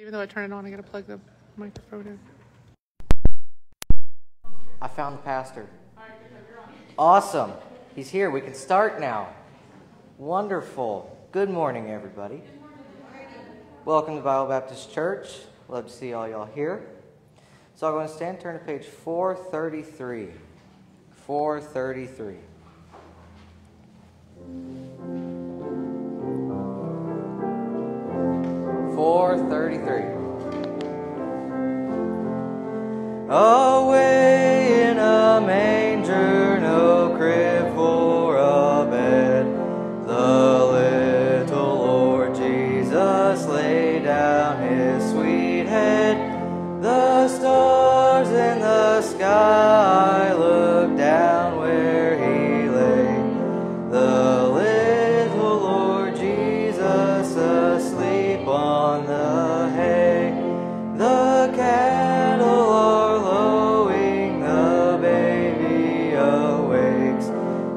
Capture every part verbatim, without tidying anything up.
Even though I turn it on, I gotta plug the microphone in. I found the pastor. Awesome. He's here. We can start now. Wonderful. Good morning, everybody. Good morning. Welcome to Bible Baptist Church. Love to see all y'all here. So I'm going to stand, turn to page four thirty-three. four thirty-three. four thirty-three. Away in a manger, no crib for a bed, the little Lord Jesus laid down his sweet head. The stars in the sky looked down where he lay, the little Lord Jesus asleep on the hay. The cattle are lowing, the baby awakes,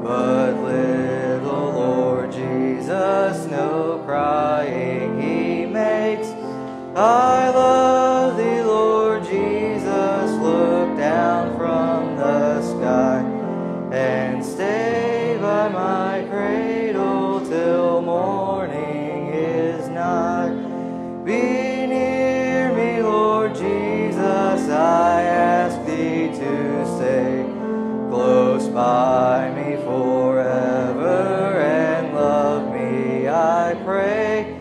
but little Lord Jesus no crying he makes. I love thee, Lord Jesus, look down from the sky, and stay by my cradle till morning is nigh. Be near me, Lord Jesus, I ask thee to stay close by me forever, and love me, I pray.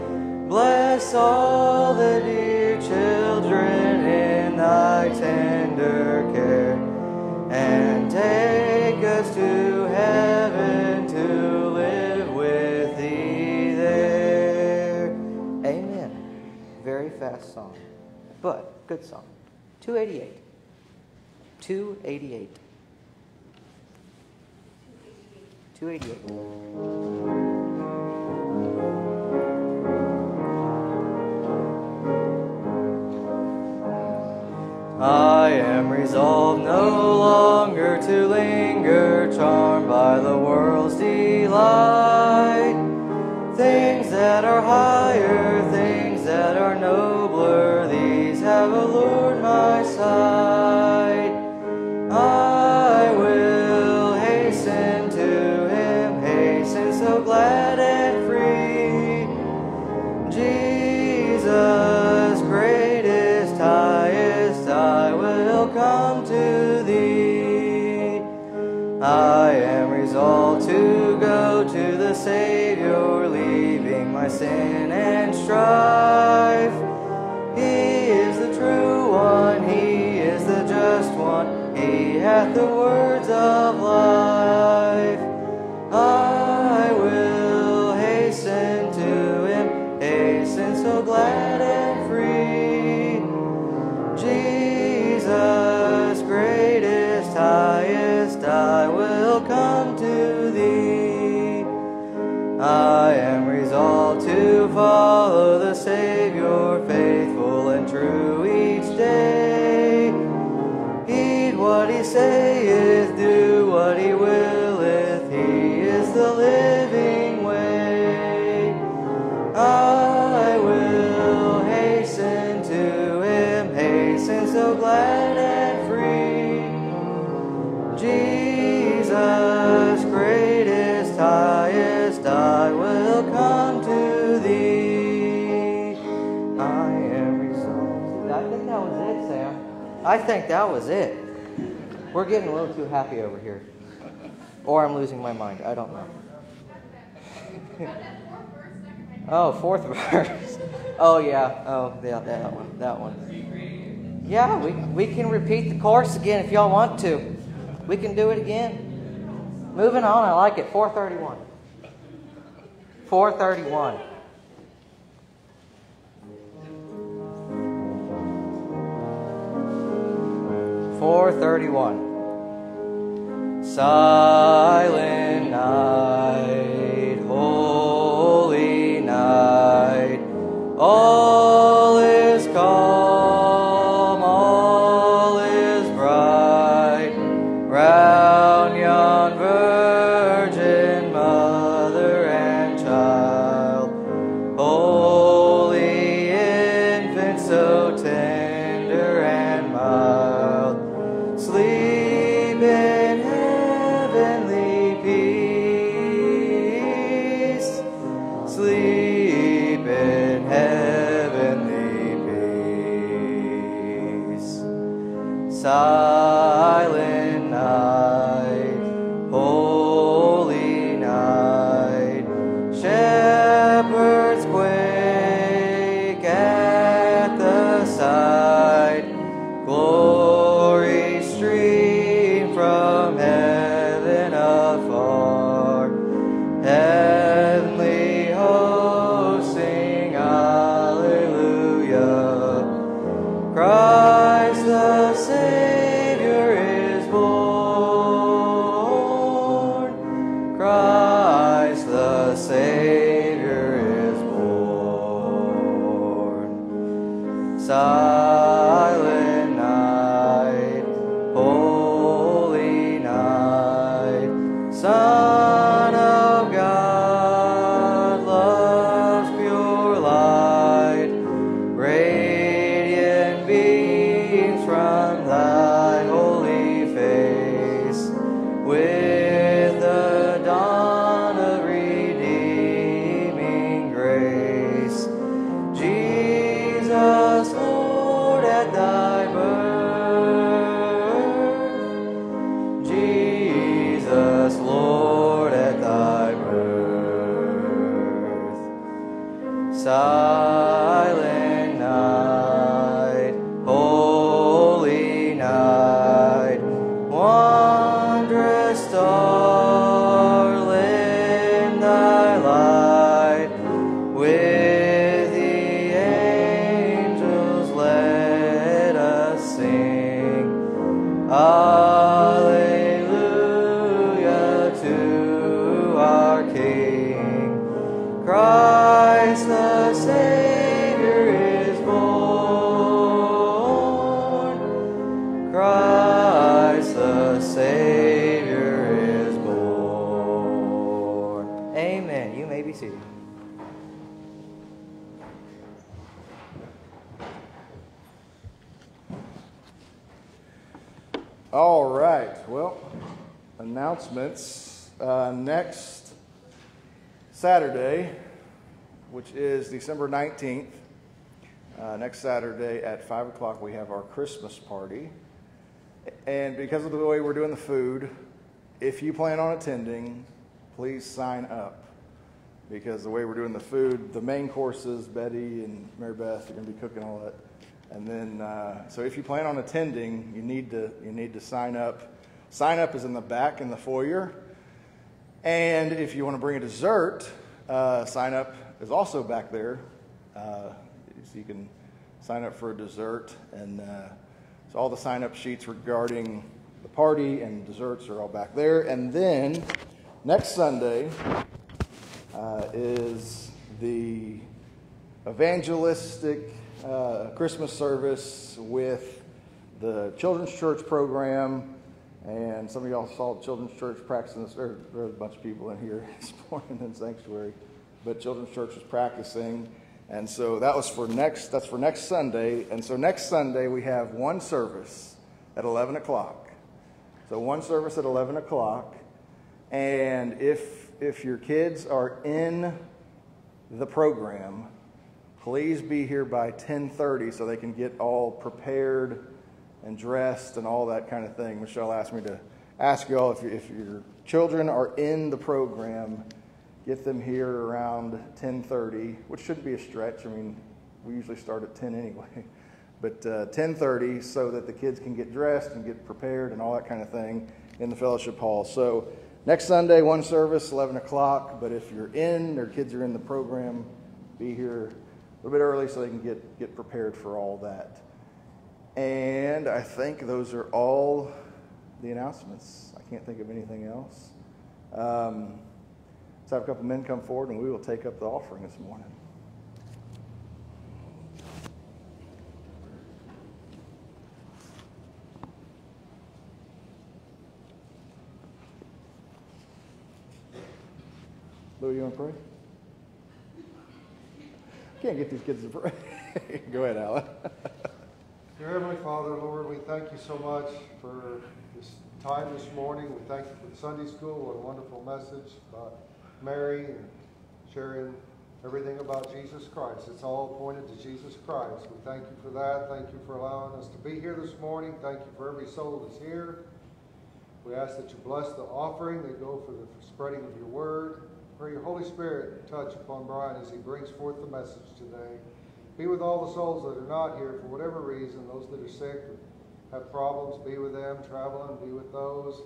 Bless all the dear children in thy tender care, and take us to heaven to live with thee there. Amen. Very fast song, but good song. two eighty-eight. two eighty-eight. two eighty-eight. I am resolved no longer to linger, charmed by the world's delight. Things that are higher, things that are nobler, these have allured my sight. I will hasten to him, hasten so glad and free. Jesus, greatest, highest, I will come to thee. I am resolved to go to the Savior, leaving my sin and strife. He is the true one, he is the just one, he hath the words of life. I will hasten to him, hasten so glad and free. Jesus, greatest, highest, I will come to thee. I am resolved to follow the Savior, faithful and true each day. Heed what he saith, do what he willeth, he is the living way. I will hasten to him, hasten so glad and free. Jesus, greatest, highest, I will come to thee. I am resolved. I think that was it, Sam. I think that was it. We're getting a little too happy over here. Or I'm losing my mind. I don't know. Oh, fourth verse. Oh, yeah. Oh, yeah, that one. That one. Yeah, we, we can repeat the course again if y'all want to. We can do it again. Moving on. I like it. four thirty-one. four thirty-one. four thirty-one. Silent night, holy night, all is calm, all is bright, round yon virgin mother and child, holy infant. silent night, holy night, shepherds quake at the sight, glory stream from heaven afar, heavenly hosts sing hallelujah, Christ the Savior. Silent night, holy night, Son of God, love's pure light, radiant beams from thy holy face, with the dawn of redeeming grace, Jesus. Silent night, holy night, wondrous star, in thy light, with the angels let us sing, hallelujah to our King, Christ the Savior is born, Christ the Savior is born. Amen. You may be seated. All right. Well, announcements. Uh, next Saturday, which is December nineteenth, uh, next Saturday at five o'clock, we have our Christmas party. And because of the way we're doing the food, if you plan on attending, please sign up. Because the way we're doing the food, the main courses, Betty and Mary Beth are going to be cooking all that. And then, uh, so if you plan on attending, you need to, you need to sign up. Sign up is in the back in the foyer. And if you want to bring a dessert, uh, sign up is also back there, uh, so you can sign up for a dessert, and uh, so all the sign-up sheets regarding the party and desserts are all back there. And then next Sunday uh, is the evangelistic uh, Christmas service with the Children's Church program, and some of y'all saw Children's Church practicing this. There, there's a bunch of people in here this morning in the sanctuary. But Children's Church was practicing, and so that was for next, that's for next Sunday. And so next Sunday we have one service at eleven o'clock. So one service at eleven o'clock, and if, if your kids are in the program, please be here by ten thirty so they can get all prepared and dressed and all that kind of thing. Michelle asked me to ask you all if, you, if your children are in the program, get them here around ten thirty, which shouldn't be a stretch. I mean, we usually start at ten anyway, but uh, ten thirty so that the kids can get dressed and get prepared and all that kind of thing in the fellowship hall. So next Sunday, one service, eleven o'clock, but if you're in, their kids are in the program, be here a little bit early so they can get, get prepared for all that. And I think those are all the announcements. I can't think of anything else. Um, Have a couple men come forward and we will take up the offering this morning. Lou, you want to pray? Can't get these kids to pray. Go ahead, Alan. Dear Heavenly Father, Lord, we thank you so much for this time this morning. We thank you for the Sunday school. What a wonderful message about Mary and Sharon everything about Jesus Christ. It's all pointed to Jesus Christ. We thank you for that. Thank you for allowing us to be here this morning. Thank you for every soul that's here. We ask that you bless the offering, that go for the spreading of your word. Pray your Holy Spirit touch upon Brian as he brings forth the message today. Be with all the souls that are not here for whatever reason, those that are sick, have problems, be with them, traveling, be with those.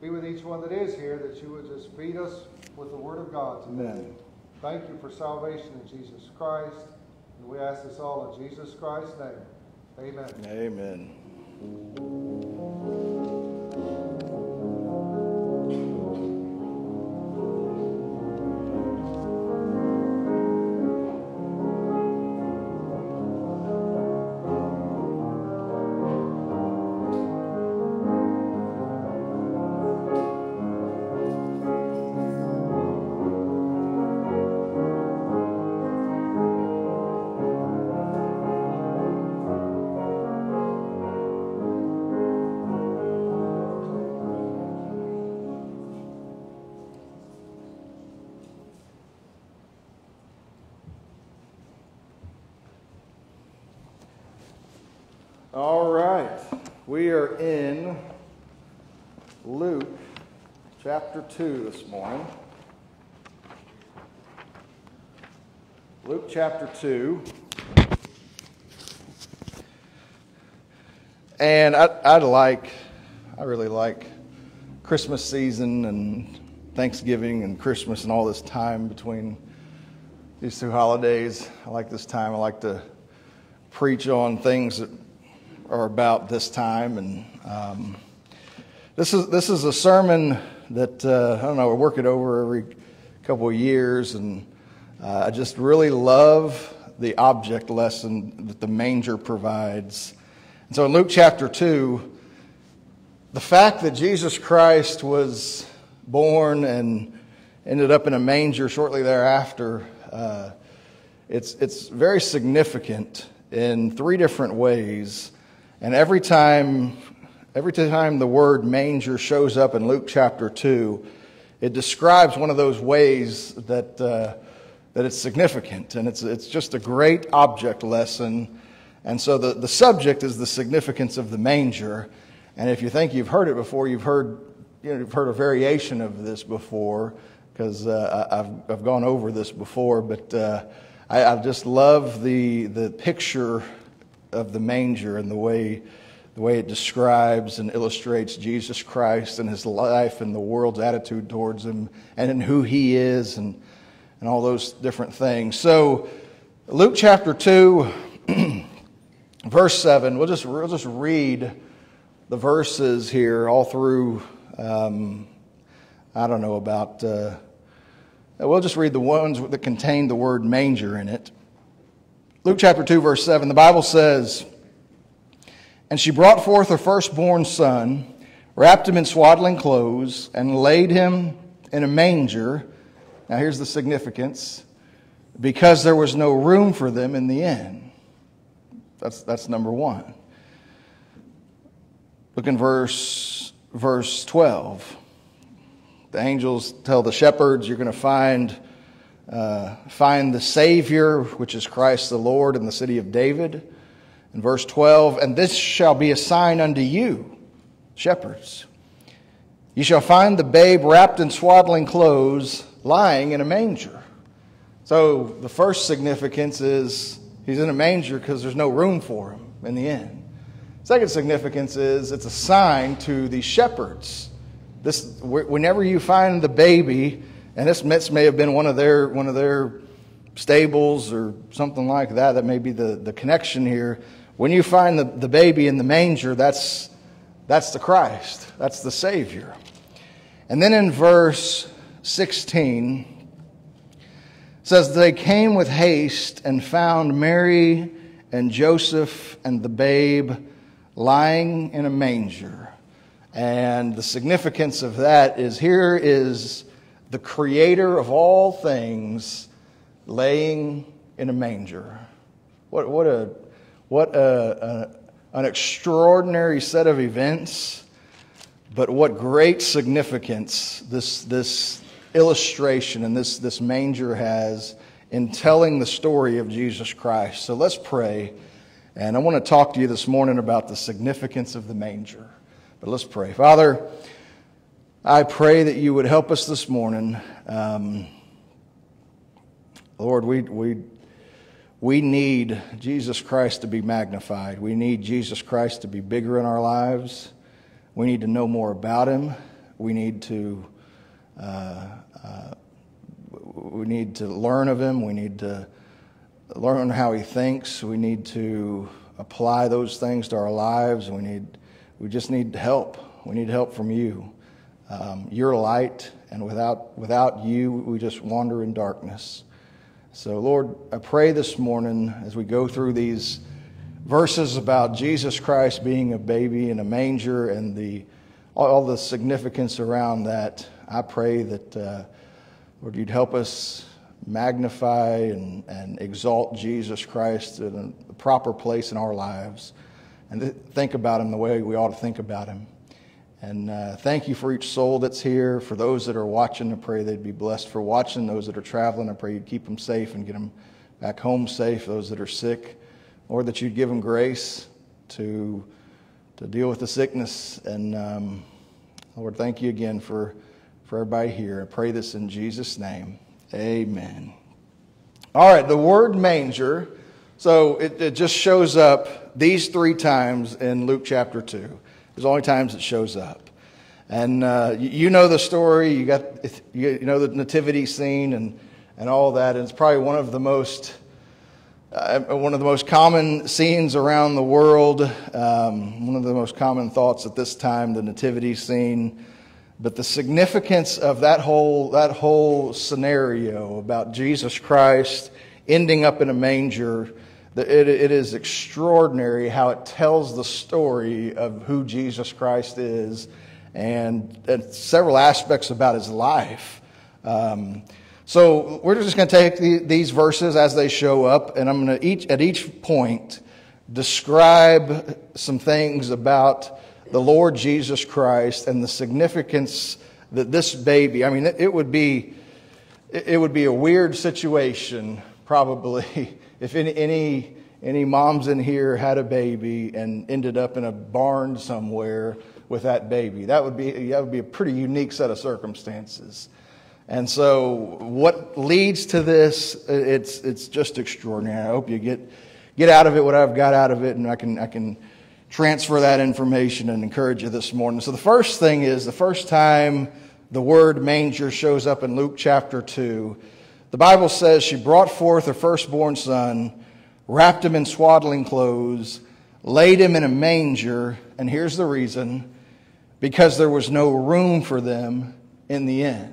Be with each one that is here, that you would just feed us with the word of God today. Amen. Thank you for salvation in Jesus Christ. And we ask this all in Jesus Christ's name. Amen. Amen. All right, we are in Luke chapter two this morning. Luke chapter two. And I, I'd like, I really like Christmas season and Thanksgiving and Christmas and all this time between these two holidays. I like this time. I like to preach on things that are about this time, and um, this is this is a sermon that uh, I don't know. I work it over every couple of years, and uh, I just really love the object lesson that the manger provides. And so, in Luke chapter two, the fact that Jesus Christ was born and ended up in a manger shortly thereafter, uh, it's it's very significant in three different ways. And every time, every time the word manger shows up in Luke chapter two, it describes one of those ways that uh, that it's significant, and it's it's just a great object lesson. And so the the subject is the significance of the manger. And if you think you've heard it before, you've heard you know you've heard a variation of this before, because uh, I've I've gone over this before. But uh, I, I just love the the picture of the manger and the way the way it describes and illustrates Jesus Christ and his life and the world's attitude towards him and in who he is and and all those different things. So Luke chapter two verse seven, we'll just we'll just read the verses here all through um, I don't know about uh, we'll just read the ones that contain the word manger in it. Luke chapter two, verse seven, the Bible says, "And she brought forth her firstborn son, wrapped him in swaddling clothes, and laid him in a manger." Now here's the significance. "Because there was no room for them in the inn." That's, that's number one. Look in verse, verse twelve. The angels tell the shepherds, you're going to find... Uh, find the Savior, which is Christ the Lord, in the city of David. In verse twelve, "And this shall be a sign unto you, shepherds. You shall find the babe wrapped in swaddling clothes, lying in a manger." So the first significance is he's in a manger because there's no room for him in the inn. Second significance is it's a sign to the shepherds. This, whenever you find the baby, and this may have been one of their one of their stables or something like that. That may be the, the connection here. When you find the, the baby in the manger, that's that's the Christ. That's the Savior. And then in verse sixteen, it says, "They came with haste and found Mary and Joseph and the babe lying in a manger." And the significance of that is here is the creator of all things laying in a manger. What, what, a, what a, a, an extraordinary set of events, but what great significance this, this illustration and this, this manger has in telling the story of Jesus Christ. So let's pray. And I want to talk to you this morning about the significance of the manger. But let's pray. Father, I pray that you would help us this morning. Um, Lord, we, we, we need Jesus Christ to be magnified. We need Jesus Christ to be bigger in our lives. We need to know more about him. We need to uh, uh, we need to learn of him. We need to learn how he thinks. We need to apply those things to our lives. We need we just need help. We need help from you. Um, you're light, and without without you, we just wander in darkness. So, Lord, I pray this morning as we go through these verses about Jesus Christ being a baby in a manger and the all the significance around that, I pray that, uh, Lord, you'd help us magnify and, and exalt Jesus Christ in a proper place in our lives and th think about him the way we ought to think about him. And uh, thank you for each soul that's here, for those that are watching. I pray they'd be blessed for watching. Those that are traveling, I pray you'd keep them safe and get them back home safe. Those that are sick, or that you'd give them grace to to deal with the sickness. And um, Lord, thank you again for, for everybody here. I pray this in Jesus' name. Amen. All right, the word manger. So it, it just shows up these three times in Luke chapter two. It's the only times it shows up. And uh, you, you know the story. You got you know the nativity scene and, and all that. And it's probably one of the most... Uh, one of the most common scenes around the world, um, one of the most common thoughts at this time, the nativity scene. But the significance of that whole, that whole scenario about Jesus Christ ending up in a manger, it, it is extraordinary how it tells the story of who Jesus Christ is and, and several aspects about his life. Um, So we're just going to take the, these verses as they show up, and I'm going to each at each point describe some things about the Lord Jesus Christ and the significance that this baby. I mean, it, it would be it would be a weird situation probably if any any any moms in here had a baby and ended up in a barn somewhere with that baby. That would be that would be a pretty unique set of circumstances. And so what leads to this, it's, it's just extraordinary. I hope you get, get out of it what I've got out of it, and I can, I can transfer that information and encourage you this morning. So the first thing is, the first time the word manger shows up in Luke chapter two, the Bible says she brought forth her firstborn son, wrapped him in swaddling clothes, laid him in a manger, and here's the reason, because there was no room for them in the inn.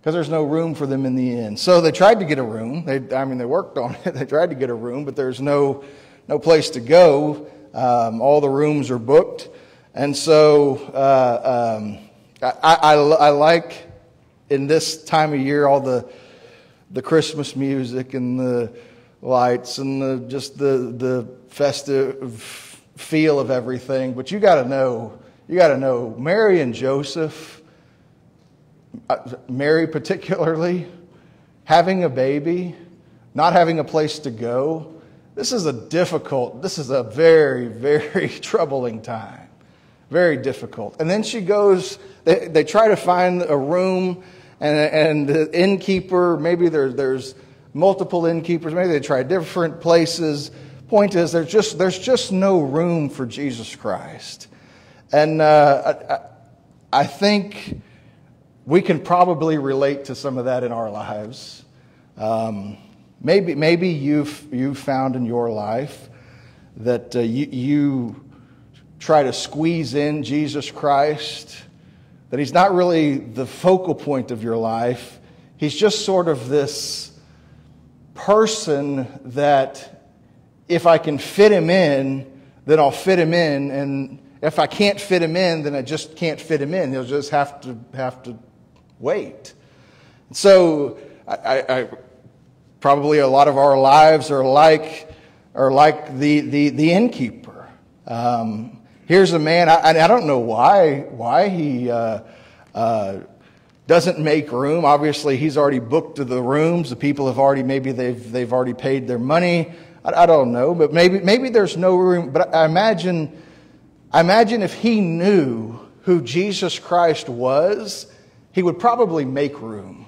Because there's no room for them in the inn. So they tried to get a room. They, I mean, they worked on it. They tried to get a room, but there's no, no place to go. Um, all the rooms are booked. And so uh, um, I, I, I like, in this time of year, all the, the Christmas music and the lights and the, just the, the festive feel of everything. But you got to know, you got to know Mary and Joseph, Mary particularly, having a baby, not having a place to go. This is a difficult, this is a very, very troubling time. Very difficult. And then she goes, they, they try to find a room, and, and the innkeeper, maybe there, there's multiple innkeepers, maybe they try different places. Point is, there's just, there's just no room for Jesus Christ. And uh, I, I think... we can probably relate to some of that in our lives. Um, maybe maybe you've, you've found in your life that uh, you, you try to squeeze in Jesus Christ, that he's not really the focal point of your life. He's just sort of this person that if I can fit him in, then I'll fit him in. And if I can't fit him in, then I just can't fit him in. He'll just have to have to... wait. So I, I probably a lot of our lives are like are like the the, the innkeeper. Um, here's a man. I, I don't know why why he uh, uh, doesn't make room. Obviously, he's already booked the rooms. The people have already, maybe they've, they've already paid their money. I, I don't know, but maybe, maybe there's no room. But I imagine, I imagine if he knew who Jesus Christ was, he would probably make room.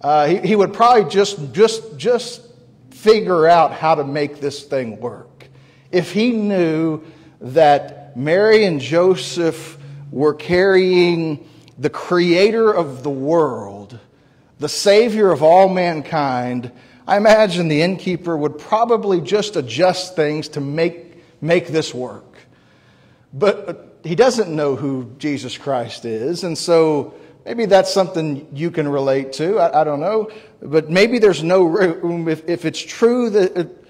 Uh, he, he would probably just, just, just figure out how to make this thing work. If he knew that Mary and Joseph were carrying the creator of the world, the savior of all mankind, I imagine the innkeeper would probably just adjust things to make, make this work. But he doesn't know who Jesus Christ is, and so maybe that's something you can relate to. I, I don't know. But maybe there's no room. If, if it's true that it,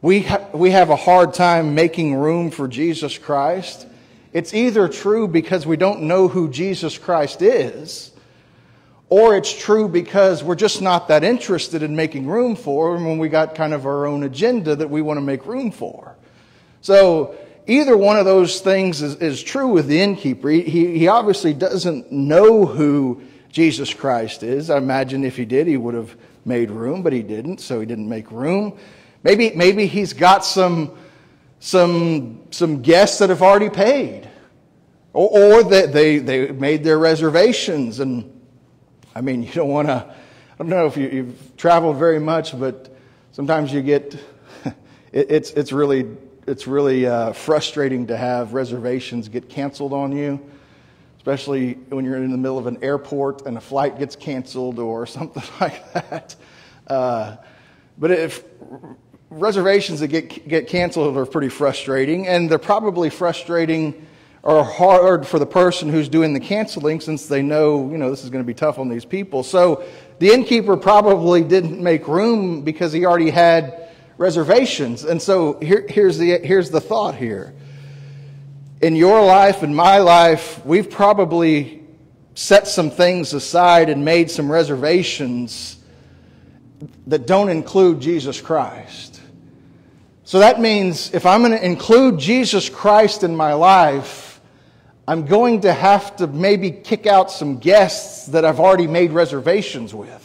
we, ha we have a hard time making room for Jesus Christ, it's either true because we don't know who Jesus Christ is, or it's true because we're just not that interested in making room for him when we got kind of our own agenda that we want to make room for. So either one of those things is, is true with the innkeeper. He, he, he obviously doesn't know who Jesus Christ is. I imagine if he did, he would have made room, but he didn't, so he didn't make room. Maybe, maybe he's got some, some, some guests that have already paid, or, or that they, they made their reservations. And I mean, you don't want to, I don't know if you, you've traveled very much, but sometimes you get, it, it's, it's really It's really uh, frustrating to have reservations get canceled on you, especially when you're in the middle of an airport and a flight gets canceled or something like that. Uh, but if reservations that get, get canceled are pretty frustrating, and they're probably frustrating or hard for the person who's doing the canceling, since they know, you know, this is going to be tough on these people. So the innkeeper probably didn't make room because he already had reservations. And so here, here's the here's the thought here. In your life, in my life, we've probably set some things aside and made some reservations that don't include Jesus Christ. So that means if I'm going to include Jesus Christ in my life, I'm going to have to maybe kick out some guests that I've already made reservations with.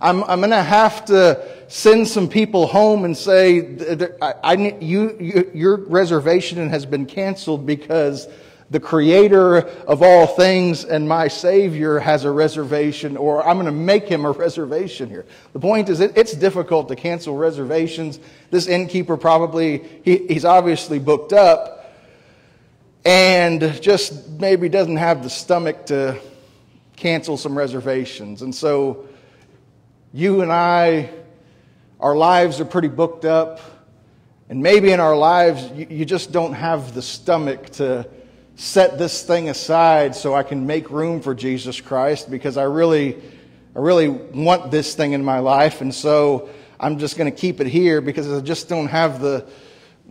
I'm, I'm going to have to send some people home and say, I, I, you, you, your reservation has been canceled because the creator of all things and my savior has a reservation, or I'm going to make him a reservation here. The point is, it, it's difficult to cancel reservations. This innkeeper probably, he, he's obviously booked up and just maybe doesn't have the stomach to cancel some reservations. And so you and I, our lives are pretty booked up, and maybe in our lives you, you just don't have the stomach to set this thing aside so I can make room for Jesus Christ, because I really, I really want this thing in my life, and so I'm just going to keep it here because I just don't have the,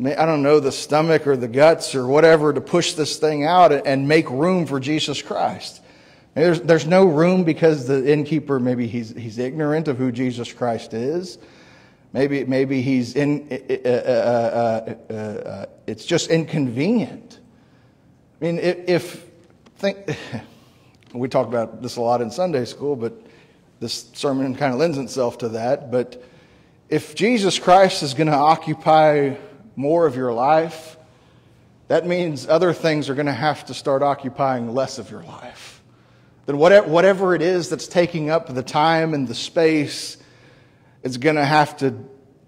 I don't know, the stomach or the guts or whatever to push this thing out and make room for Jesus Christ. There's, there's no room because the innkeeper, maybe he's, he's ignorant of who Jesus Christ is. Maybe, maybe he's in, uh, uh, uh, uh, uh, it's just inconvenient. I mean, if, if think, we talk about this a lot in Sunday school, but this sermon kind of lends itself to that. But if Jesus Christ is going to occupy more of your life, that means other things are going to have to start occupying less of your life. Then whatever it is that's taking up the time and the space, it's going to have to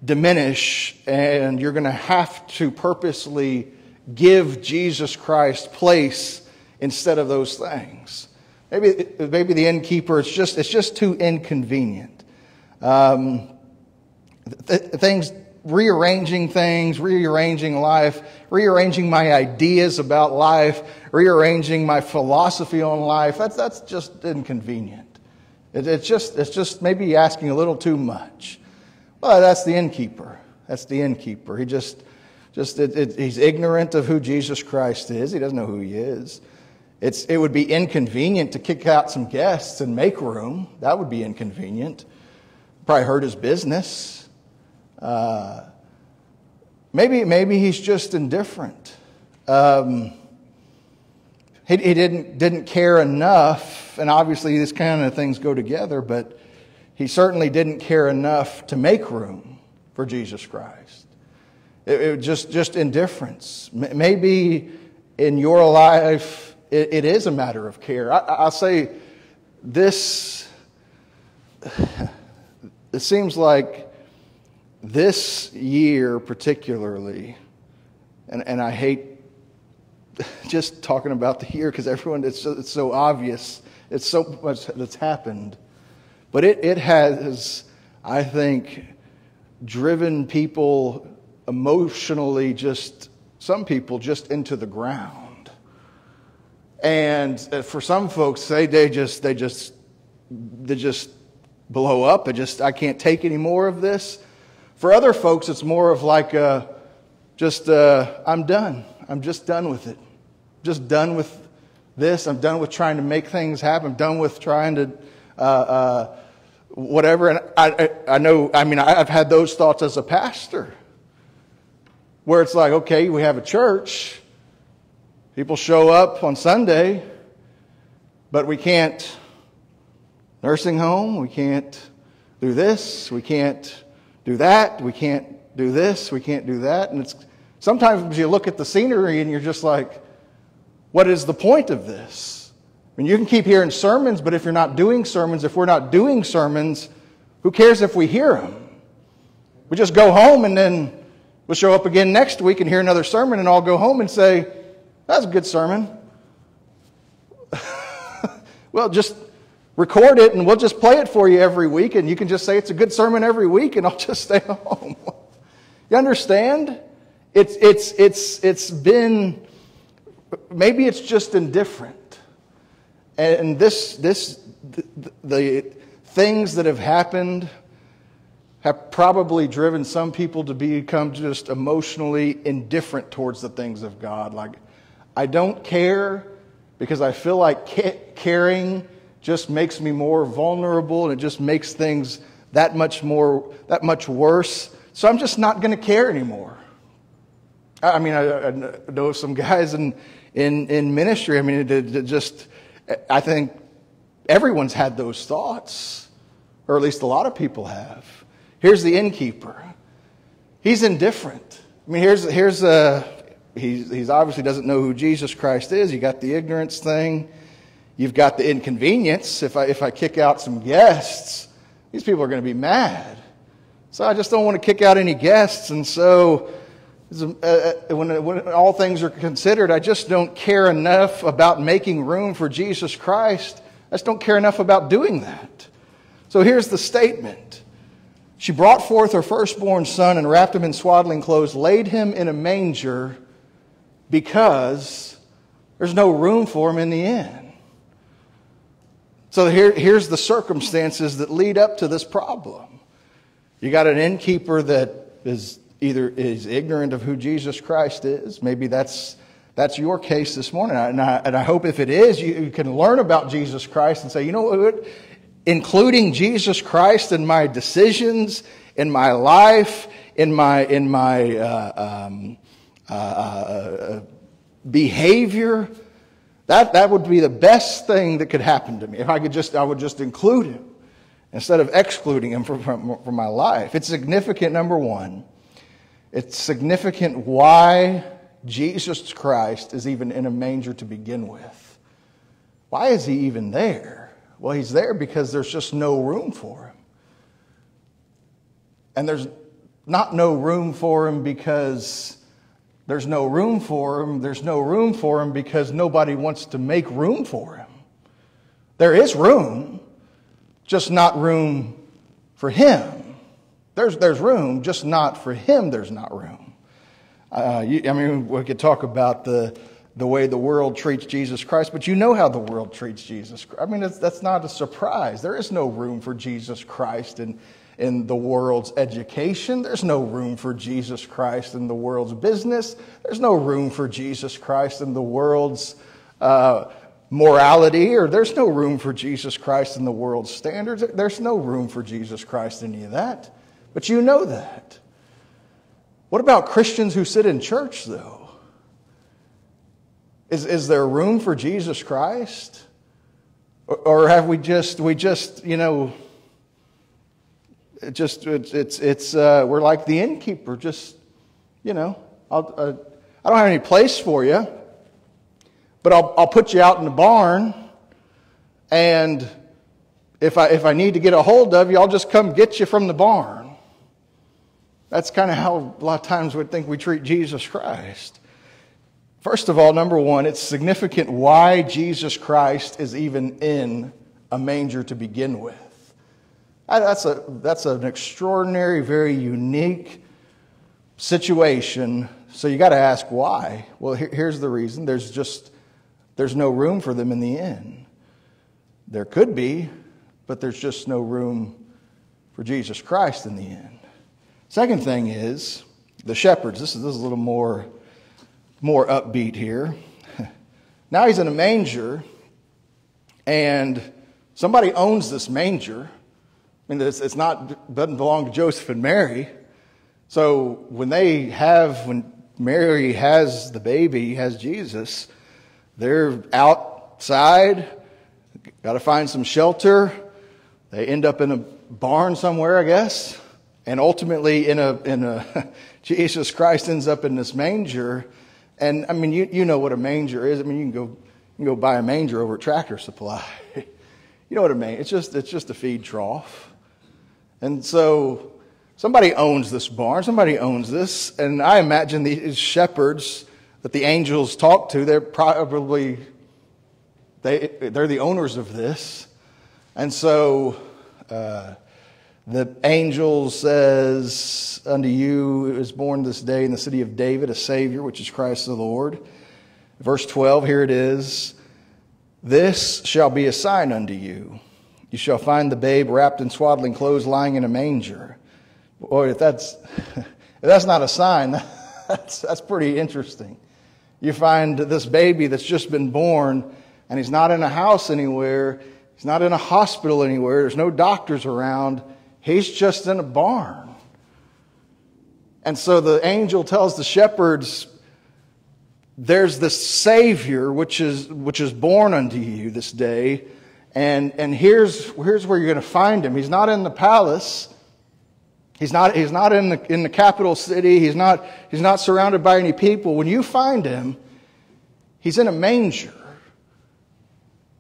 diminish, and you're going to have to purposely give Jesus Christ place instead of those things. Maybe, maybe the innkeeper, it's just, it's just too inconvenient. Um, th things, rearranging things, rearranging life, rearranging my ideas about life, rearranging my philosophy on life. That's, that's just inconvenient. It, it's, just, it's just maybe asking a little too much. Well, that's the innkeeper. That's the innkeeper. He just, just it, it, he's ignorant of who Jesus Christ is. He doesn't know who he is. It's, it would be inconvenient to kick out some guests and make room. That would be inconvenient. Probably hurt his business. Uh, maybe, maybe he's just indifferent. Um, he he didn't, didn't care enough enough. And obviously these kind of things go together, but he certainly didn't care enough to make room for Jesus Christ. It, it just, just indifference. Maybe in your life, it, it is a matter of care. I, I say this, it seems like this year particularly, and, and I hate just talking about the year because everyone, it's so, it's so obvious. It's so much that's happened. But it, it has, I think, driven people emotionally just, some people just into the ground. And for some folks, they, they just, they just, they just blow up. I just, I can't take any more of this. For other folks, it's more of like a, just, a, I'm done. I'm just done with it. Just done with this. I'm done with trying to make things happen. I'm done with trying to uh, uh, whatever. And I, I, I know, I mean, I've had those thoughts as a pastor where it's like, okay, we have a church. People show up on Sunday, but we can't nursing home. We can't do this. We can't do that. We can't do this. We can't do that. And it's sometimes you look at the scenery and you're just like, what is the point of this? I mean, you can keep hearing sermons, but if you're not doing sermons, if we're not doing sermons, who cares if we hear them? We just go home and then we'll show up again next week and hear another sermon and I'll go home and say, that's a good sermon. Well, just record it and we'll just play it for you every week and you can just say it's a good sermon every week and I'll just stay home. You understand? It's, it's, it's, it's been, maybe it's just indifferent. And this, this the, the things that have happened have probably driven some people to become just emotionally indifferent towards the things of God. Like, I don't care because I feel like caring just makes me more vulnerable and it just makes things that much more, that much worse. So I'm just not going to care anymore. I mean, I, I know some guys in, in, in ministry. I mean, it, it just, I think everyone's had those thoughts, or at least a lot of people have. Here's the innkeeper. He's indifferent. I mean, here's, here's a, he's, he's obviously doesn't know who Jesus Christ is. You got the ignorance thing. You've got the inconvenience. If I, if I kick out some guests, these people are going to be mad. So I just don't want to kick out any guests. And so, When, when all things are considered, I just don't care enough about making room for Jesus Christ. I just don't care enough about doing that. So here's the statement. She brought forth her firstborn son and wrapped him in swaddling clothes, laid him in a manger because there's no room for him in the inn. So here, here's the circumstances that lead up to this problem. You got an innkeeper that is either is ignorant of who Jesus Christ is. Maybe that's, that's your case this morning. And I, and I hope if it is, you, you can learn about Jesus Christ and say, you know what, including Jesus Christ in my decisions, in my life, in my, in my uh, um, uh, uh, behavior, that, that would be the best thing that could happen to me. If I could just, I would just include him instead of excluding him from, from, from my life. It's significant, number one. It's significant why Jesus Christ is even in a manger to begin with. Why is he even there? Well, he's there because there's just no room for him. And there's not no room for him because there's no room for him. There's no room for him because nobody wants to make room for him. There is room, just not room for him. There's, there's room, just not for him, there's not room. Uh, you, I mean, we could talk about the, the way the world treats Jesus Christ, but you know how the world treats Jesus Christ. I mean, that's, that's not a surprise. There is no room for Jesus Christ in, in the world's education. There's no room for Jesus Christ in the world's business. There's no room for Jesus Christ in the world's uh, morality, or there's no room for Jesus Christ in the world's standards. There's no room for Jesus Christ in any of that. But you know that. What about Christians who sit in church, though? Is, is there room for Jesus Christ? Or, or have we just, we just, you know, it just, it, it's, it's uh, we're like the innkeeper, just, you know, I'll, uh, I don't have any place for you, but I'll, I'll put you out in the barn, and if I, if I need to get a hold of you, I'll just come get you from the barn. That's kind of how a lot of times we think we treat Jesus Christ. First of all, number one, it's significant why Jesus Christ is even in a manger to begin with. That's, a, that's an extraordinary, very unique situation. So you got to ask why. Well, here, here's the reason. There's just, there's no room for them in the inn. There could be, but there's just no room for Jesus Christ in the inn. Second thing is the shepherds. This is, this is a little more, more upbeat here. Now he's in a manger, and somebody owns this manger. I mean, it's, it's not, doesn't belong to Joseph and Mary. So when they have, when Mary has the baby, has Jesus, they're outside, got to find some shelter. They end up in a barn somewhere, I guess. And ultimately, in a, in a, Jesus Christ ends up in this manger. And I mean, you, you know what a manger is. I mean, you can go, you can go buy a manger over at Tractor Supply. You know what I mean? It's just, it's just a feed trough. And so somebody owns this barn. Somebody owns this. And I imagine these shepherds that the angels talk to, they're probably, they, they're the owners of this. And so uh, the angel says, unto you is born this day in the city of David a Savior, which is Christ the Lord. Verse twelve, here it is. This shall be a sign unto you. You shall find the babe wrapped in swaddling clothes lying in a manger. Boy, if that's, if that's not a sign, that's, that's pretty interesting. You find this baby that's just been born, and he's not in a house anywhere. He's not in a hospital anywhere. There's no doctors around. He's just in a barn. And so the angel tells the shepherds, there's this Savior which is which is born unto you this day, and and here's here's where you're going to find him. He's not in the palace. He's not he's not in the in the capital city. He's not he's not surrounded by any people. When you find him, he's in a manger.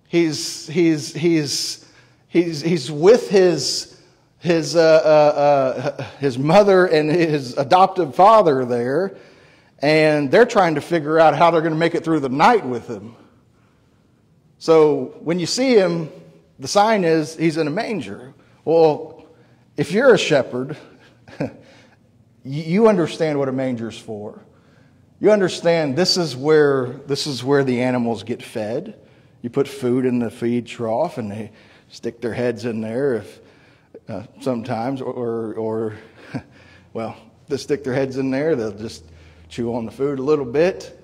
He's he's he's he's he's with his his uh, uh, uh, his mother and his adoptive father there. And they're trying to figure out how they're going to make it through the night with him. So when you see him, the sign is he's in a manger. Well, if you're a shepherd, you understand what a manger is for. You understand this is where this is where the animals get fed. You put food in the feed trough, and they stick their heads in there. If uh, sometimes, or or well, they stick their heads in there. They'll just chew on the food a little bit.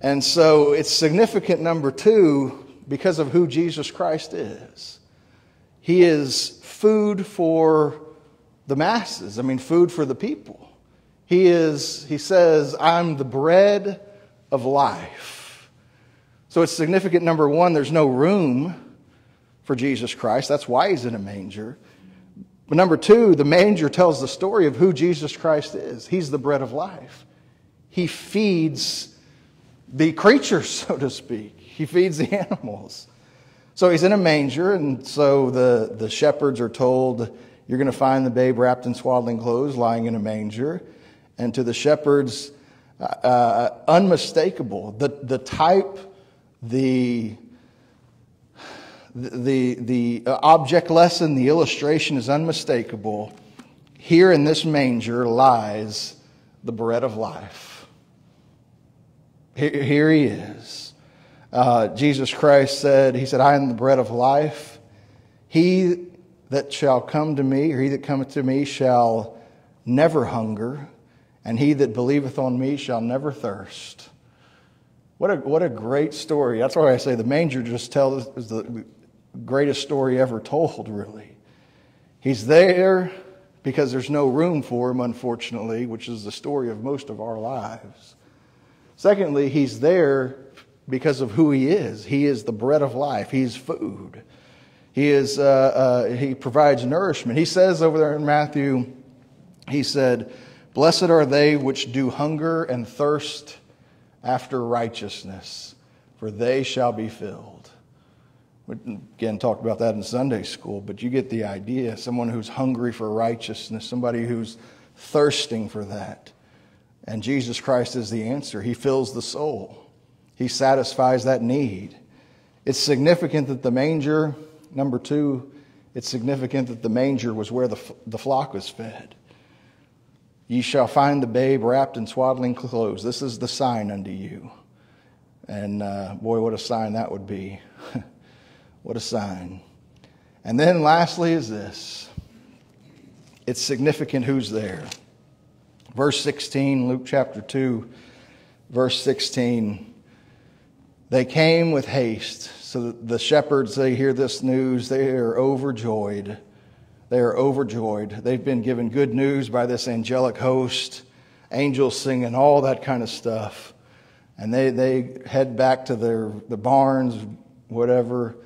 And so it's significant, number two, because of who Jesus Christ is. He is food for the masses. I mean, food for the people. He is, he says, I'm the bread of life. So it's significant, number one, there's no room for Jesus Christ. That's why he's in a manger. But number two, the manger tells the story of who Jesus Christ is. He's the bread of life. He feeds the creatures, so to speak. He feeds the animals. So he's in a manger, and so the, the shepherds are told, you're going to find the babe wrapped in swaddling clothes, lying in a manger. And to the shepherds, uh, unmistakable. The, the type, the, the, the object lesson, the illustration is unmistakable. Here in this manger lies the bread of life. Here he is. Uh, Jesus Christ said, he said, I am the bread of life. He that shall come to me, or he that cometh to me shall never hunger. And he that believeth on me shall never thirst. What a, what a great story. That's why I say the manger just tells is the greatest story ever told, really. He's there because there's no room for him, unfortunately, which is the story of most of our lives. Secondly, he's there because of who he is. He is the bread of life. He's food. He is. Uh, uh, he provides nourishment. He says over there in Matthew, he said, "Blessed are they which do hunger and thirst after righteousness, for they shall be filled." We again talked about that in Sunday school, but you get the idea. Someone who's hungry for righteousness, somebody who's thirsting for that. And Jesus Christ is the answer. He fills the soul. He satisfies that need. It's significant that the manger, number two, it's significant that the manger was where the, the flock was fed. "Ye shall find the babe wrapped in swaddling clothes. This is the sign unto you." And uh, boy, what a sign that would be. What a sign. And then lastly is this. It's significant who's there. Verse sixteen, Luke chapter two, verse sixteen. "They came with haste." So the shepherds, they hear this news. They are overjoyed. They are overjoyed. They've been given good news by this angelic host, angels singing, all that kind of stuff. And they, they head back to their the barns, whatever.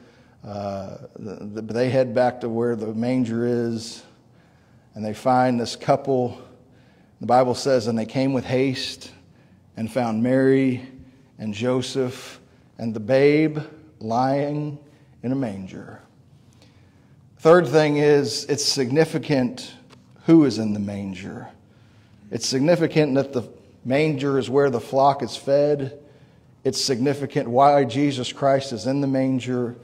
Uh, the, the, they head back to where the manger is. And they find this couple. The Bible says, "And they came with haste and found Mary and Joseph and the babe lying in a manger." Third thing is, it's significant who is in the manger. It's significant that the manger is where the flock is fed. It's significant why Jesus Christ is in the manger,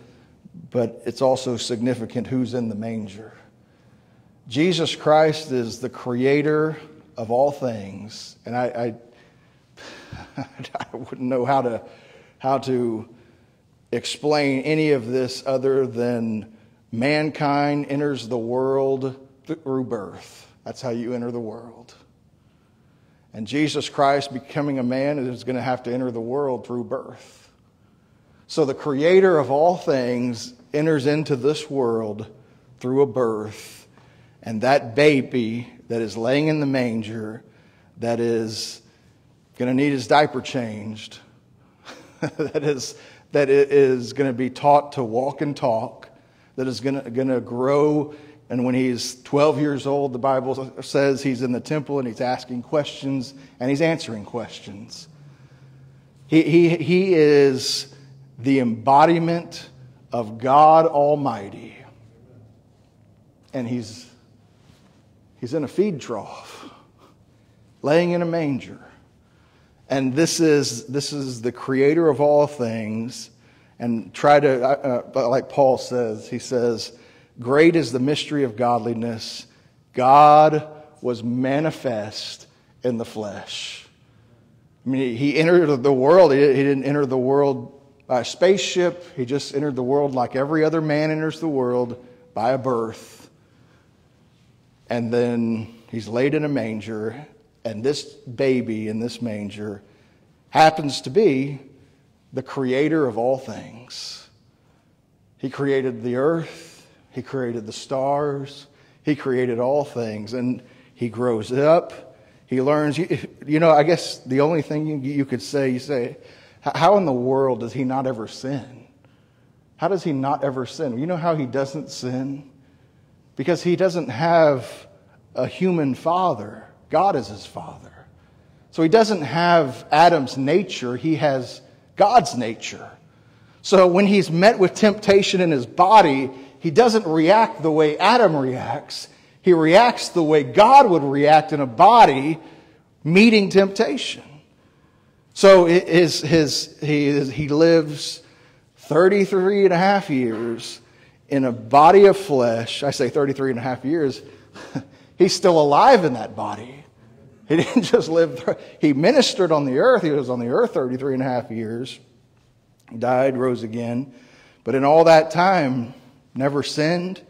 but it's also significant who's in the manger. Jesus Christ is the creator of all things. And I, I, I wouldn't know how to... how to explain any of this other than mankind enters the world through birth. That's how you enter the world. And Jesus Christ becoming a man is going to have to enter the world through birth. So the creator of all things enters into this world through a birth. And that baby that is laying in the manger, that is going to need his diaper changed, that is, that it is going to be taught to walk and talk, that is going to, going to grow. And when he's twelve years old, the Bible says he's in the temple and he's asking questions and he's answering questions. He, he, he is the embodiment of God Almighty. And he's, he's in a feed trough, laying in a manger. And this is, this is the creator of all things. And try to, uh, like Paul says, he says, "Great is the mystery of godliness. God was manifest in the flesh." I mean, he entered the world. He didn't enter the world by a spaceship. He just entered the world like every other man enters the world, by a birth. And then he's laid in a manger. And this baby in this manger happens to be the creator of all things. He created the earth. He created the stars. He created all things. And he grows up. He learns. You know, I guess the only thing you could say, you say, how in the world does he not ever sin? How does he not ever sin? You know how he doesn't sin? Because he doesn't have a human father. God is his father. So he doesn't have Adam's nature. He has God's nature. So when he's met with temptation in his body, he doesn't react the way Adam reacts. He reacts the way God would react in a body meeting temptation. So his, his, he, is, he lives thirty-three and a half years in a body of flesh. I say thirty-three and a half years. He's still alive in that body. He didn't just live through. He ministered on the earth. He was on the earth thirty-three and a half years. He died, rose again. But in all that time, never sinned.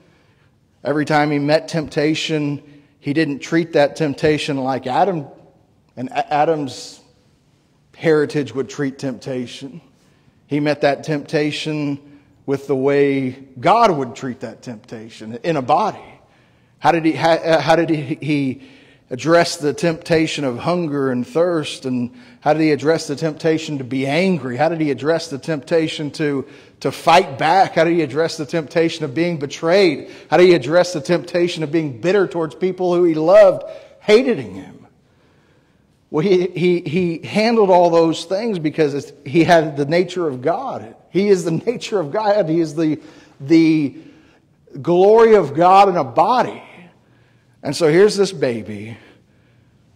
Every time he met temptation, he didn't treat that temptation like Adam. And Adam's heritage would treat temptation. He met that temptation with the way God would treat that temptation, in a body. How did he, how, how did he, he address the temptation of hunger and thirst? And how did he address the temptation to be angry? How did he address the temptation to, to fight back? How did he address the temptation of being betrayed? How did he address the temptation of being bitter towards people who he loved, hating him? Well, he, he, he handled all those things because it's, he had the nature of God. He is the nature of God. He is the, the glory of God in a body. And so here's this baby,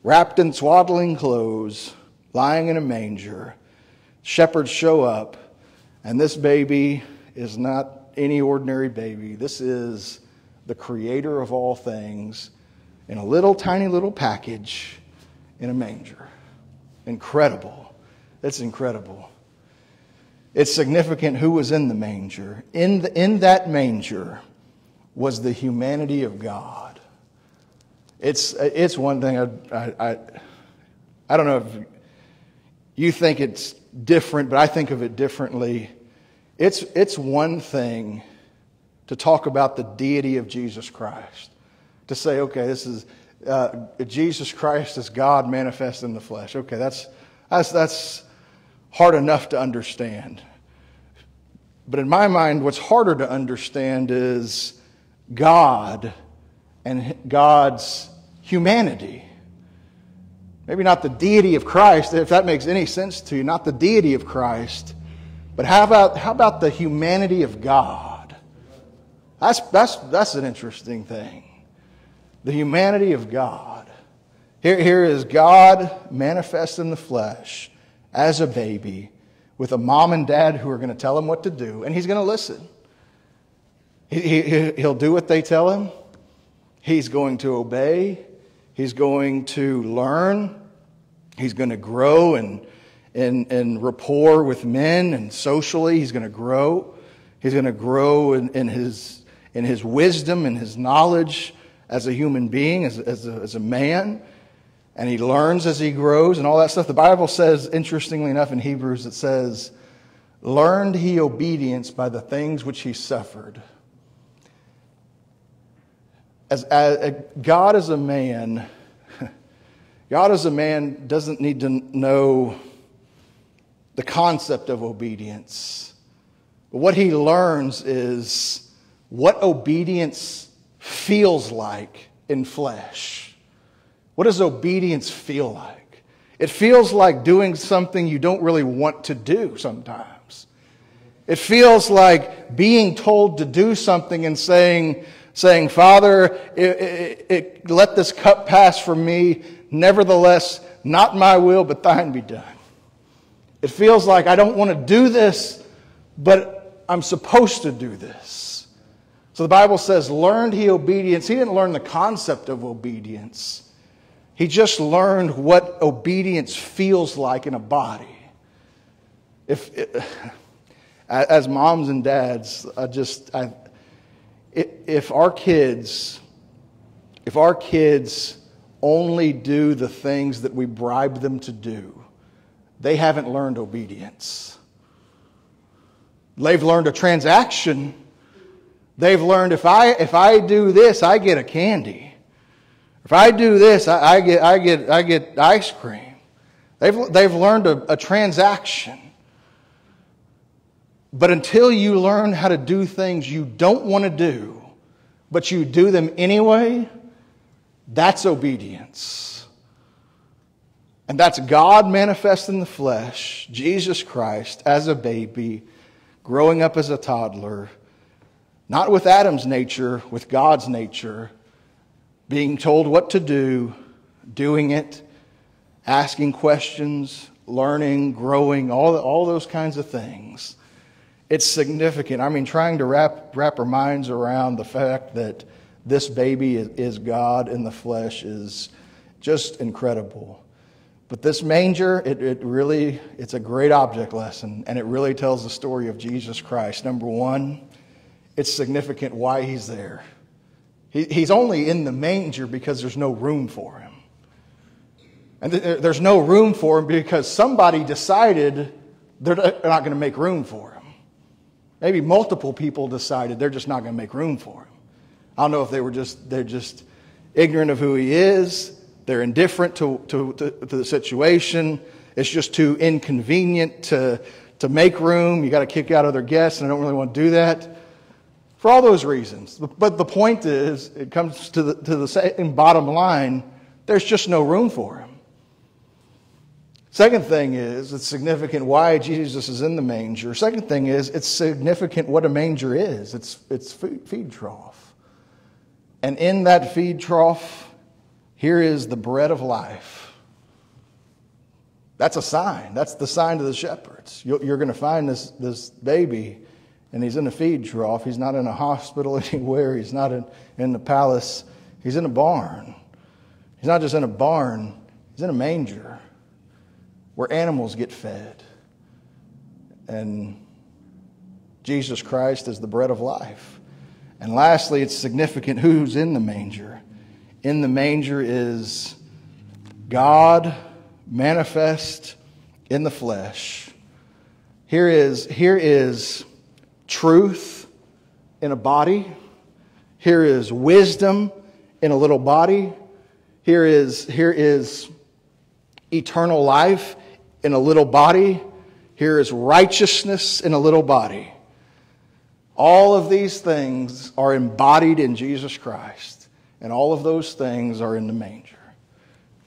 wrapped in swaddling clothes, lying in a manger. Shepherds show up, and this baby is not any ordinary baby. This is the Creator of all things in a little tiny little package in a manger. Incredible. It's incredible. It's significant who was in the manger. In, the, in that manger was the humanity of God. It's, it's one thing, I, I, I don't know if you think it's different, but I think of it differently. It's, it's one thing to talk about the deity of Jesus Christ. To say, okay, this is, uh, Jesus Christ is God manifest in the flesh. Okay, that's, that's, that's hard enough to understand. But in my mind, what's harder to understand is God and God's humanity. Maybe not the deity of Christ, if that makes any sense to you, not the deity of Christ, but how about, how about the humanity of God? That's, that's, that's an interesting thing. The humanity of God. Here, here is God manifest in the flesh as a baby with a mom and dad who are going to tell him what to do, and he's going to listen. He, he, he'll do what they tell him. He's going to obey. He's going to learn. He's going to grow in, in, in rapport with men and socially. He's going to grow. He's going to grow in, in, his, in his wisdom and his knowledge as a human being, as, as, a, as a man. And he learns as he grows and all that stuff. The Bible says, interestingly enough in Hebrews, it says, learned he obedience by the things which he suffered. As, as God as a man, God as a man doesn't need to know the concept of obedience. But what he learns is what obedience feels like in flesh. What does obedience feel like? It feels like doing something you don't really want to do sometimes. It feels like being told to do something and saying, saying, Father, it, it, it, let this cup pass from me. Nevertheless, not my will, but thine be done. It feels like I don't want to do this, but I'm supposed to do this. So the Bible says, learned he obedience. He didn't learn the concept of obedience. He just learned what obedience feels like in a body. If it, as moms and dads, I just... I, If our kids, if our kids only do the things that we bribe them to do, they haven't learned obedience. They've learned a transaction. They've learned if I if I do this, I get a candy. If I do this, I, I get I get I get ice cream. They've they've learned a, a transaction. But until you learn how to do things you don't want to do, but you do them anyway, that's obedience. And that's God manifest in the flesh, Jesus Christ as a baby, growing up as a toddler, not with Adam's nature, with God's nature, being told what to do, doing it, asking questions, learning, growing, all, all those kinds of things. It's significant. I mean, trying to wrap, wrap our minds around the fact that this baby is, is God in the flesh is just incredible. But this manger, it, it really, it's a great object lesson, and it really tells the story of Jesus Christ. Number one, it's significant why he's there. He, he's only in the manger because there's no room for him. And th there's no room for him because somebody decided they're not going to make room for him. Maybe multiple people decided they're just not going to make room for him. I don't know if they were just, they're just ignorant of who he is. They're indifferent to, to, to, to the situation. It's just too inconvenient to, to make room. You got to kick out other guests, and I don't really want to do that. For all those reasons. But the point is, it comes to the, to the same bottom line. There's just no room for him. Second thing is, it's significant why Jesus is in the manger. Second thing is, it's significant what a manger is. It's, it's food, feed trough. And in that feed trough, here is the bread of life. That's a sign. That's the sign to the shepherds. You're going to find this, this baby, and he's in a feed trough. He's not in a hospital anywhere. He's not in, in the palace. He's in a barn. He's not just in a barn. He's in a manger where animals get fed. And Jesus Christ is the bread of life. And lastly, it's significant who's in the manger. In the manger is God manifest in the flesh. Here is, here is truth in a body. Here is wisdom in a little body. Here is, here is eternal life in a little body. Here is righteousness in a little body. All of these things are embodied in Jesus Christ. And all of those things are in the manger.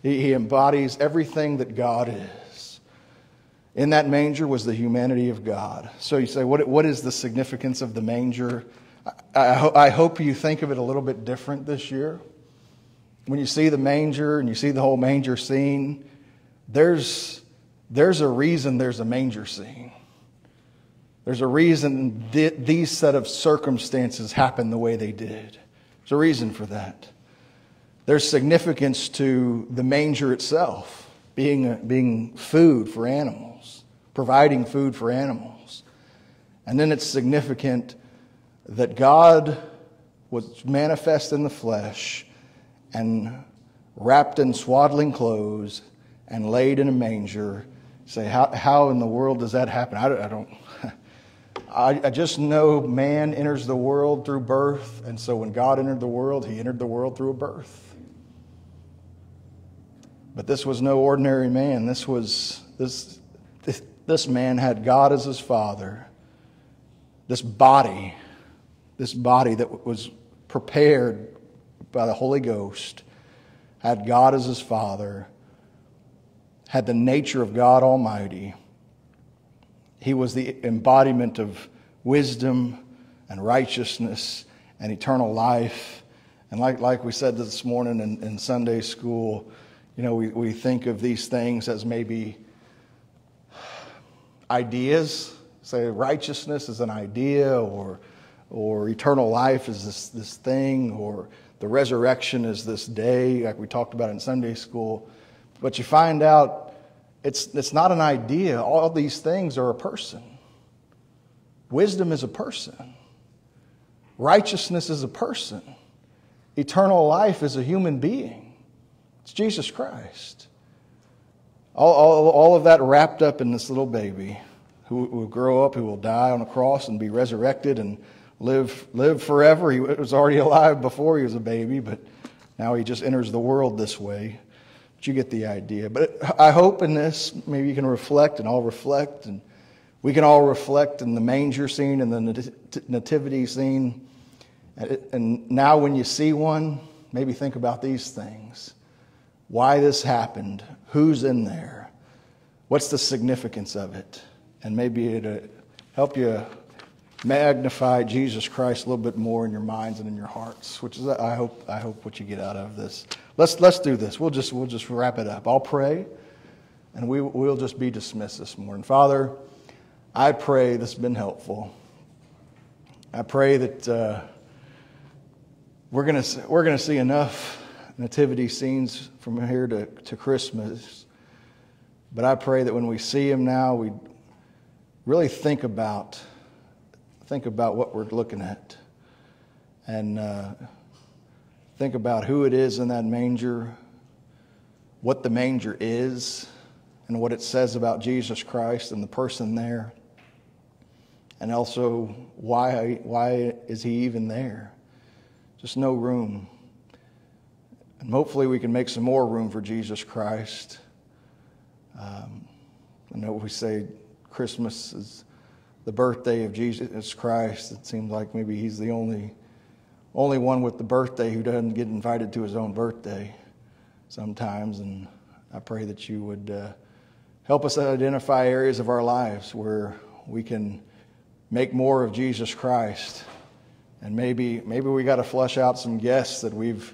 He, he embodies everything that God is. In that manger was the humanity of God. So you say, what, what is the significance of the manger? I, I, I hope you think of it a little bit different this year. When you see the manger and you see the whole manger scene, there's, there's a reason there's a manger scene. There's a reason th- these set of circumstances happen the way they did. There's a reason for that. There's significance to the manger itself, being, a, being food for animals, providing food for animals. And then it's significant that God was manifest in the flesh and wrapped in swaddling clothes and laid in a manger. Say, how, how in the world does that happen? I don't, I, don't I, I just know man enters the world through birth. And so when God entered the world, he entered the world through a birth. But this was no ordinary man. This was, this, this, this man had God as his father. This body, this body that was prepared by the Holy Ghost, had God as his father, had the nature of God Almighty. He was the embodiment of wisdom and righteousness and eternal life. And like, like we said this morning in, in Sunday school, you know, we, we think of these things as maybe ideas. Say righteousness is an idea, or, or eternal life is this, this thing, or the resurrection is this day, like we talked about in Sunday school. But you find out it's, it's not an idea. All these things are a person. Wisdom is a person. Righteousness is a person. Eternal life is a human being. It's Jesus Christ. All, all, all of that wrapped up in this little baby who will grow up, who will die on a cross and be resurrected and Live, live forever. He was already alive before he was a baby, but now he just enters the world this way. But you get the idea. But I hope in this, maybe you can reflect, and I'll reflect, and we can all reflect in the manger scene and the nativity scene. And now when you see one, maybe think about these things. Why this happened? Who's in there? What's the significance of it? And maybe it'll help you magnify Jesus Christ a little bit more in your minds and in your hearts, which is, I hope, I hope what you get out of this. Let's, let's do this. We'll just, we'll just wrap it up. I'll pray, and we, we'll just be dismissed this morning. Father, I pray this has been helpful. I pray that uh, we're going to we're gonna see enough nativity scenes from here to, to Christmas, but I pray that when we see him now, we really think about Think about what we're looking at, and uh, think about who it is in that manger, what the manger is, and what it says about Jesus Christ and the person there, and also why why is he even there? Just no room. And hopefully we can make some more room for Jesus Christ. Um, I know we say Christmas is the birthday of Jesus Christ. It seems like maybe he's the only, only one with the birthday who doesn't get invited to his own birthday sometimes. And I pray that you would uh, help us identify areas of our lives where we can make more of Jesus Christ. And maybe maybe we got to flush out some guests that we've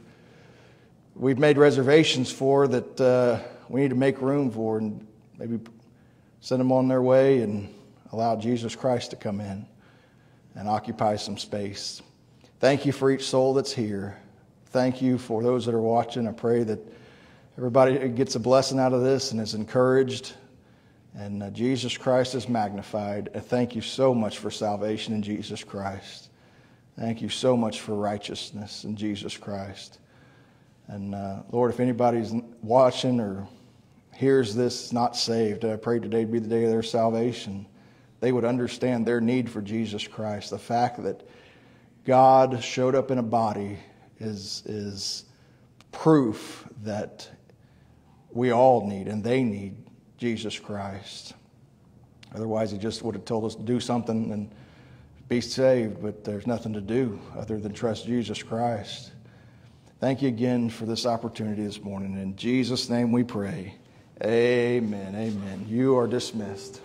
we've made reservations for that uh, we need to make room for, and maybe send them on their way and allow Jesus Christ to come in and occupy some space. Thank you for each soul that's here. Thank you for those that are watching. I pray that everybody gets a blessing out of this and is encouraged, and uh, Jesus Christ is magnified. Uh, thank you so much for salvation in Jesus Christ. Thank you so much for righteousness in Jesus Christ. And uh, Lord, if anybody's watching or hears this not saved, I pray today be the day of their salvation. They would understand their need for Jesus Christ. The fact that God showed up in a body is, is proof that we all need and they need Jesus Christ. Otherwise, he just would have told us to do something and be saved, but there's nothing to do other than trust Jesus Christ. Thank you again for this opportunity this morning. In Jesus' name we pray. Amen. Amen. You are dismissed.